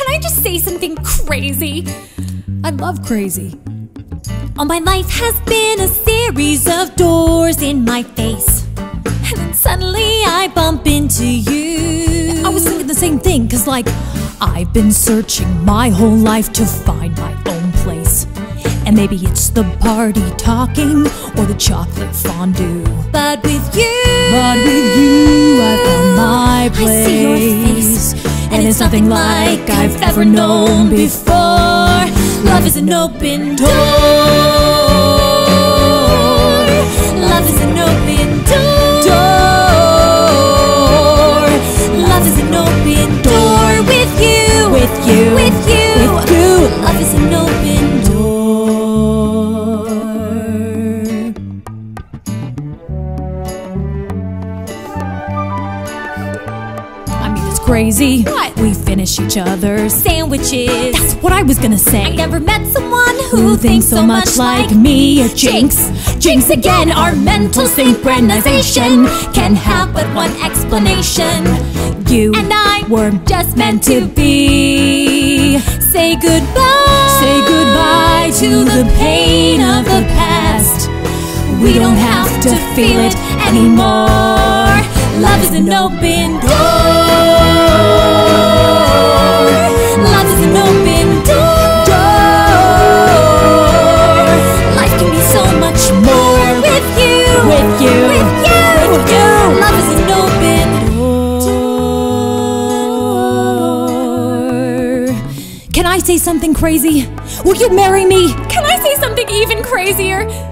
Can I just say something crazy? I love crazy. All my life has been a series of doors in my face, and then suddenly I bump into you. I was thinking the same thing, cause like, I've been searching my whole life to find my own place. And maybe it's the party talking or the chocolate fondue. But with you, I found my place. I see your face, and it's nothing like I've ever known before. Love is an open door. Love is an open door. Love is an open door. With you, with you, with you, with you. Love is an open door. Crazy. What? We finish each other's sandwiches. That's what I was gonna say. I never met someone who thinks so much like me. A jinx. Jinx again. Our mental synchronization can have but one explanation. You and I were just meant to be. Say goodbye to the pain of the past. We don't have to feel it anymore. Love is an open door. Can I say something crazy? Will you marry me? Can I say something even crazier?